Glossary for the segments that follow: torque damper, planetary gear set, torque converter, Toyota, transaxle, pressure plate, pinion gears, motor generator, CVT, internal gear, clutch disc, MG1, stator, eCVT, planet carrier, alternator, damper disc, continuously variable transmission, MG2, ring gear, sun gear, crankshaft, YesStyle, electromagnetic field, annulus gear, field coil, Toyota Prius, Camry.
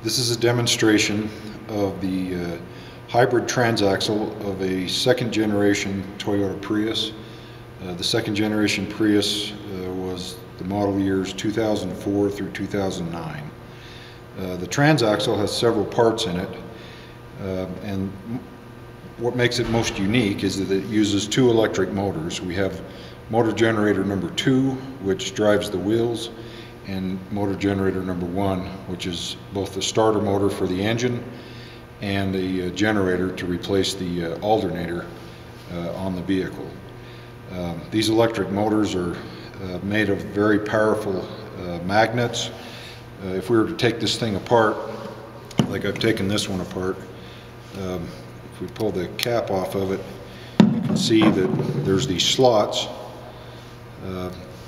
This is a demonstration of the hybrid transaxle of a second generation Toyota Prius. The second generation Prius was the model years 2004 through 2009. The transaxle has several parts in it, and what makes it most unique is that it uses two electric motors. We have motor generator number 2, which drives the wheels, and motor generator number 1, which is both the starter motor for the engine and a generator to replace the alternator on the vehicle. These electric motors are made of very powerful magnets. If we were to take this thing apart, like I've taken this one apart, if we pull the cap off of it, you can see that there's these slots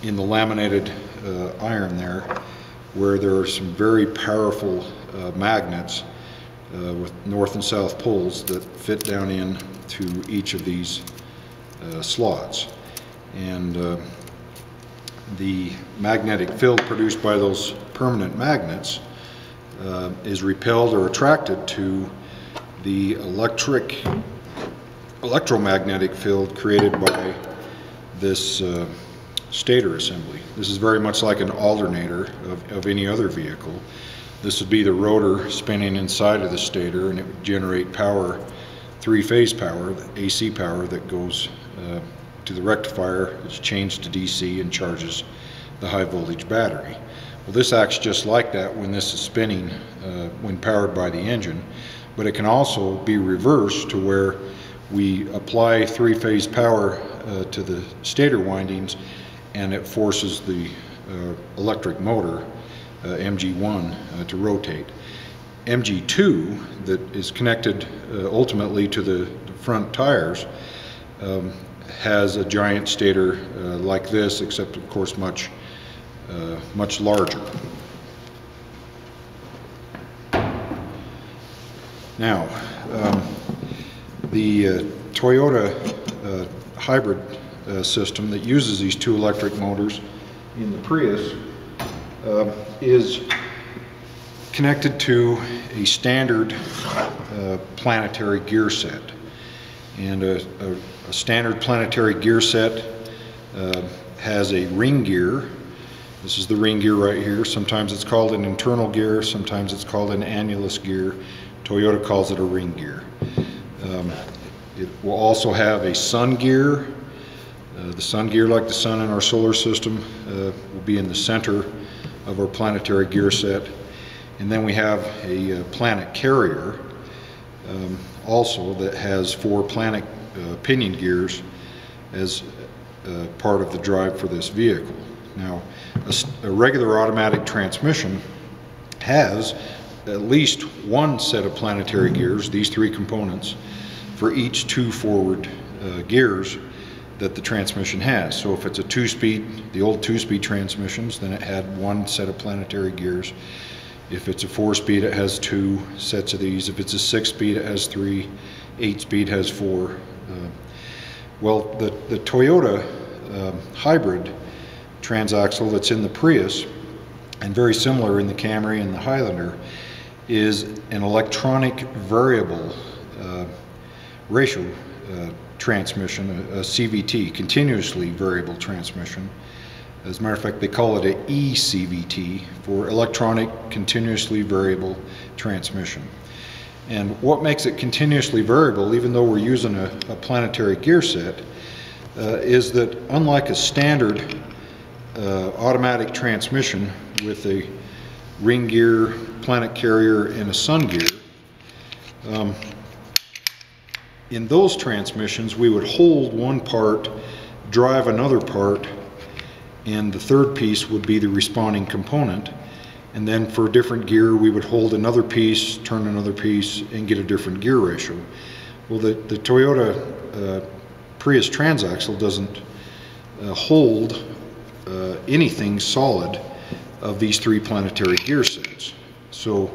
in the laminated iron there, where there are some very powerful magnets with north and south poles that fit down in to each of these slots, and the magnetic field produced by those permanent magnets is repelled or attracted to the electromagnetic field created by this stator assembly. This is very much like an alternator of any other vehicle. This would be the rotor spinning inside of the stator, and it would generate power, three-phase power, the AC power that goes to the rectifier, is changed to DC and charges the high voltage battery. Well, this acts just like that when this is spinning, when powered by the engine, but it can also be reversed to where we apply three-phase power to the stator windings, and it forces the electric motor, MG1, to rotate. MG2, that is connected ultimately to the front tires, has a giant stator like this, except of course much, much larger. Now, the Toyota hybrid system that uses these two electric motors in the Prius is connected to a standard planetary gear set. And a standard planetary gear set has a ring gear. This is the ring gear right here. Sometimes it's called an internal gear, sometimes it's called an annulus gear. Toyota calls it a ring gear. It will also have a sun gear. The sun gear, like the sun in our solar system, will be in the center of our planetary gear set. And then we have a planet carrier also that has 4 planet pinion gears as part of the drive for this vehicle. Now, a regular automatic transmission has at least one set of planetary gears, these 3 components, for each 2 forward gears that the transmission has. So if it's a 2-speed, the old 2-speed transmissions, then it had 1 set of planetary gears. If it's a 4-speed, it has 2 sets of these. If it's a 6-speed, it has 3. 8-speed has 4. Well, the Toyota hybrid transaxle that's in the Prius, and very similar in the Camry and the Highlander, is an electronic variable ratio transmission, a CVT, continuously variable transmission. As a matter of fact, they call it an eCVT, for electronic continuously variable transmission. And what makes it continuously variable, even though we're using a planetary gear set, is that unlike a standard automatic transmission with a ring gear, planet carrier, and a sun gear, in those transmissions, we would hold one part, drive another part, and the third piece would be the responding component. And then for a different gear, we would hold another piece, turn another piece, and get a different gear ratio. Well, the Toyota Prius transaxle doesn't hold anything solid of these 3 planetary gear sets. So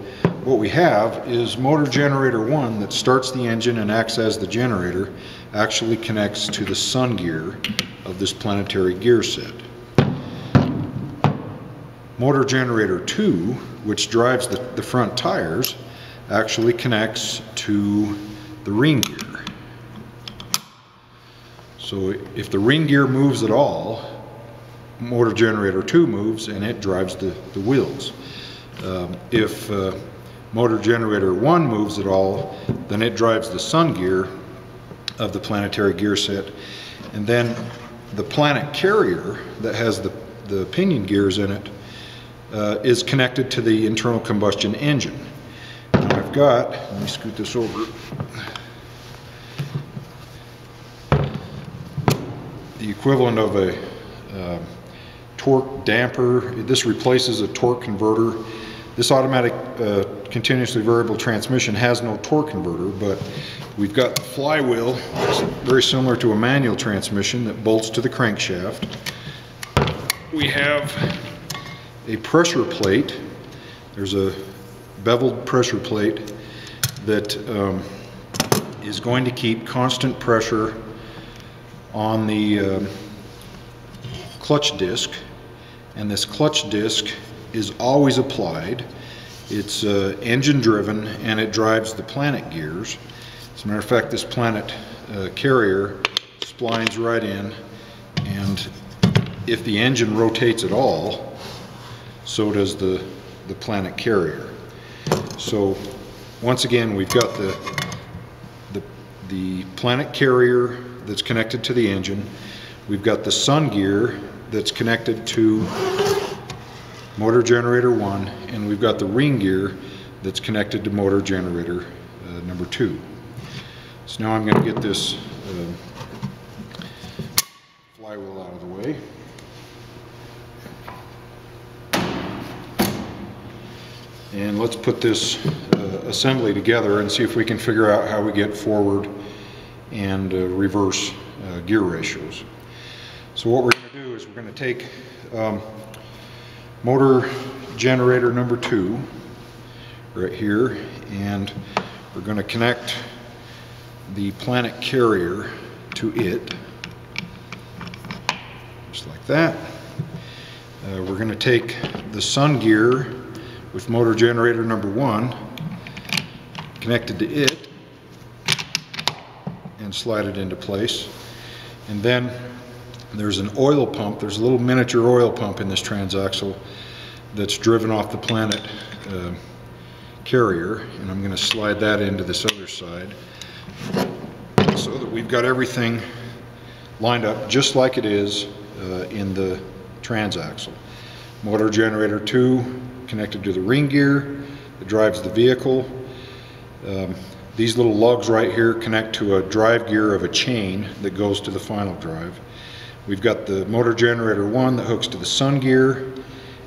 what we have is motor generator 1, that starts the engine and acts as the generator, actually connects to the sun gear of this planetary gear set. Motor generator 2, which drives the front tires, actually connects to the ring gear. So if the ring gear moves at all, motor generator 2 moves and it drives the wheels. If motor generator 1 moves at all, then it drives the sun gear of the planetary gear set. And then the planet carrier that has the pinion gears in it is connected to the internal combustion engine. And I've got, let me scoot this over. The equivalent of a torque damper. This replaces a torque converter. This automatic continuously variable transmission has no torque converter, but we've got the flywheel that's very similar to a manual transmission that bolts to the crankshaft. We have a pressure plate. There's a beveled pressure plate that is going to keep constant pressure on the clutch disc, and this clutch disc is always applied. It's engine driven and it drives the planet gears. As a matter of fact, this planet carrier splines right in, and if the engine rotates at all, so does the planet carrier. So once again, we've got the planet carrier that's connected to the engine. We've got the sun gear that's connected to motor generator 1, and we've got the ring gear that's connected to motor generator number 2. So now I'm going to get this flywheel out of the way. And let's put this assembly together and see if we can figure out how we get forward and reverse gear ratios. So what we're going to do is we're going to take motor generator number 2 right here, and we're going to connect the planet carrier to it, just like that. We're going to take the sun gear with motor generator number 1 connected to it and slide it into place. And then there's an oil pump, there's a little miniature oil pump in this transaxle that's driven off the planet carrier, and I'm going to slide that into this other side so that we've got everything lined up just like it is in the transaxle. Motor generator 2 connected to the ring gear that drives the vehicle. These little lugs right here connect to a drive gear of a chain that goes to the final drive. We've got the motor generator 1 that hooks to the sun gear,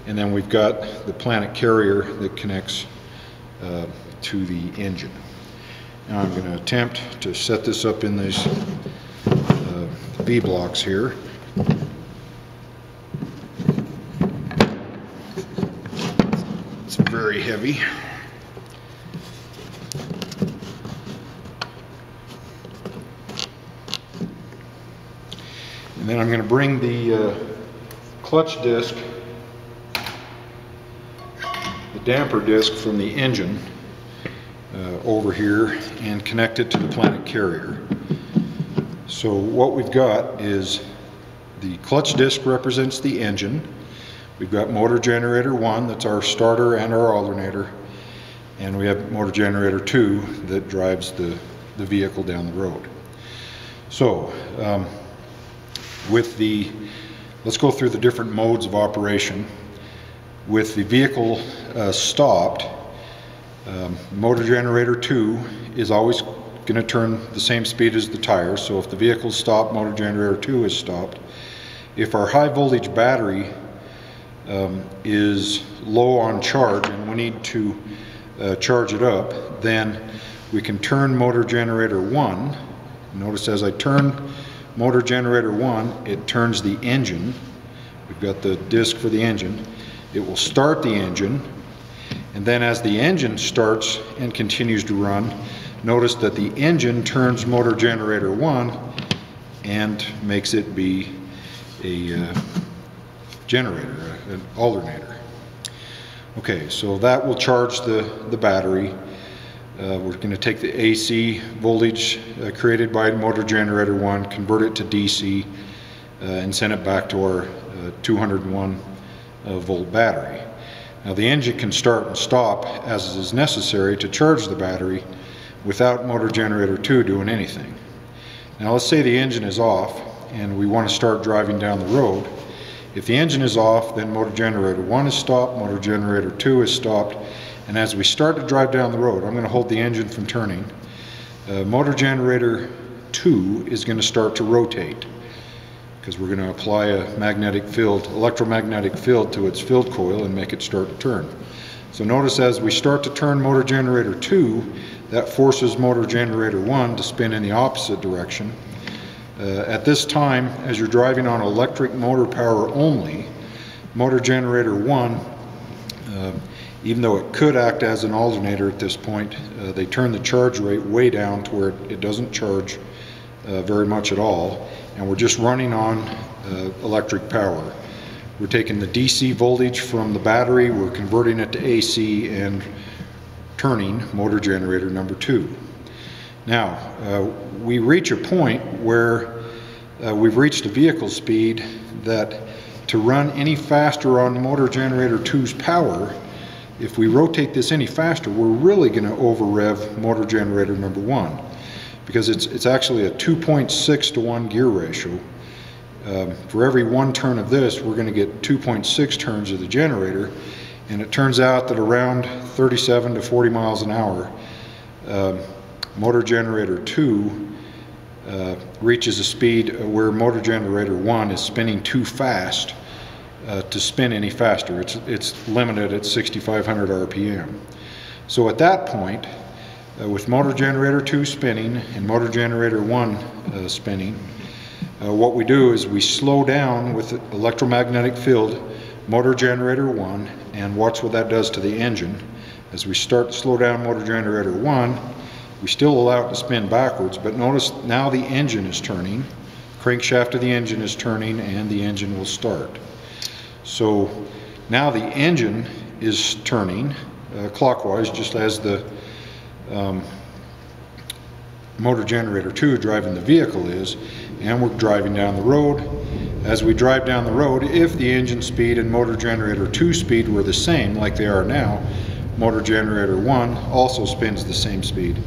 and then we've got the planet carrier that connects to the engine. Now I'm going to attempt to set this up in these V blocks here. It's very heavy. And then I'm going to bring the clutch disc, the damper disc from the engine, over here and connect it to the planet carrier. So what we've got is the clutch disc represents the engine. We've got motor generator 1, that's our starter and our alternator, and we have motor generator 2 that drives the vehicle down the road. So let's go through the different modes of operation. With the vehicle stopped, motor generator 2 is always going to turn the same speed as the tire. So if the vehicle's stopped, motor generator 2 is stopped. If our high voltage battery is low on charge and we need to charge it up, then we can turn motor generator 1. Notice as I turn motor generator 1, it turns the engine. We've got the disc for the engine. It will start the engine, and then as the engine starts and continues to run, notice that the engine turns motor generator 1 and makes it be a generator, an alternator. Okay, so that will charge the battery. We're going to take the AC voltage created by motor generator 1, convert it to DC, and send it back to our 201 volt battery. Now the engine can start and stop as is necessary to charge the battery without motor generator 2 doing anything. Now let's say the engine is off and we want to start driving down the road. If the engine is off, then motor generator 1 is stopped, motor generator 2 is stopped, and as we start to drive down the road, I'm going to hold the engine from turning. Motor generator 2 is going to start to rotate because we're going to apply a magnetic field, electromagnetic field to its field coil and make it start to turn. So notice as we start to turn motor generator 2, that forces motor generator 1 to spin in the opposite direction. At this time, as you're driving on electric motor power only, motor generator 1, even though it could act as an alternator at this point, they turn the charge rate way down to where it doesn't charge very much at all, and we're just running on electric power. We're taking the DC voltage from the battery, we're converting it to AC and turning motor generator number 2. Now, we reach a point where we've reached a vehicle speed that to run any faster on motor generator 2's power, if we rotate this any faster, we're really going to over rev motor generator number 1. Because it's actually a 2.6 to 1 gear ratio. For every 1 turn of this, we're going to get 2.6 turns of the generator, and it turns out that around 37 to 40 miles an hour, motor generator 2 reaches a speed where motor generator 1 is spinning too fast to spin any faster. It's limited at 6,500 RPM. So at that point, with motor generator 2 spinning and motor generator 1 spinning, what we do is we slow down with electromagnetic field motor generator 1, and watch what that does to the engine. As we start to slow down motor generator 1, we still allow it to spin backwards, but notice now the engine is turning, crankshaft of the engine is turning, and the engine will start. So now the engine is turning clockwise, just as the motor generator 2 driving the vehicle is, and we're driving down the road. As we drive down the road, if the engine speed and motor generator 2 speed were the same like they are now, motor generator 1 also spins the same speed.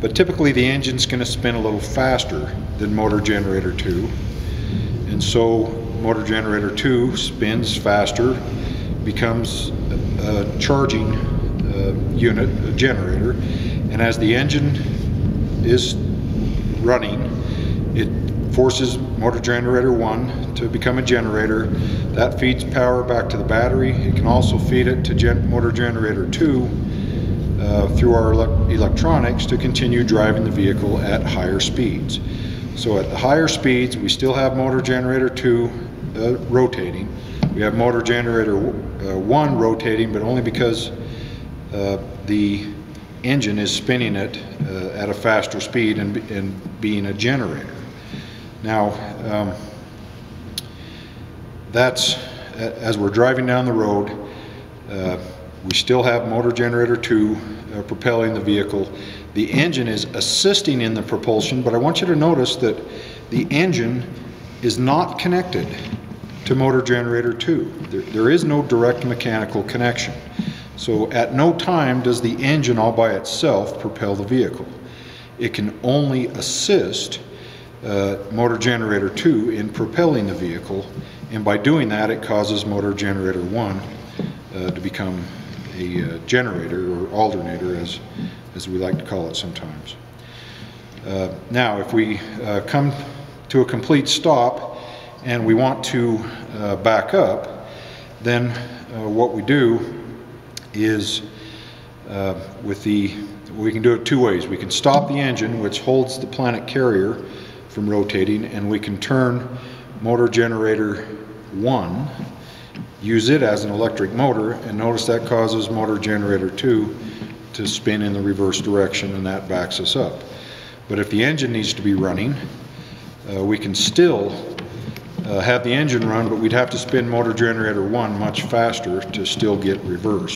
But typically the engine's going to spin a little faster than motor generator 2, and so motor generator 2 spins faster, becomes a charging unit, a generator, and as the engine is running, it forces motor generator 1 to become a generator. That feeds power back to the battery. It can also feed it to motor generator 2 through our electronics to continue driving the vehicle at higher speeds. So at the higher speeds, we still have motor generator 2 rotating. We have motor generator 1 rotating, but only because the engine is spinning it at a faster speed and being a generator. Now, that's as we're driving down the road, we still have motor generator 2 propelling the vehicle. The engine is assisting in the propulsion, but I want you to notice that the engine is not connected to motor generator 2. There is no direct mechanical connection. So at no time does the engine all by itself propel the vehicle. It can only assist motor generator 2 in propelling the vehicle, and by doing that it causes motor generator 1 to become a generator or alternator, as we like to call it sometimes. Now if we come to a complete stop and we want to back up, then what we do is we can do it two ways. We can stop the engine, which holds the planet carrier from rotating, and we can turn motor generator 1, use it as an electric motor, and notice that causes motor generator 2 to spin in the reverse direction, and that backs us up. But if the engine needs to be running, we can still have the engine run, but we'd have to spin motor generator 1 much faster to still get reversed.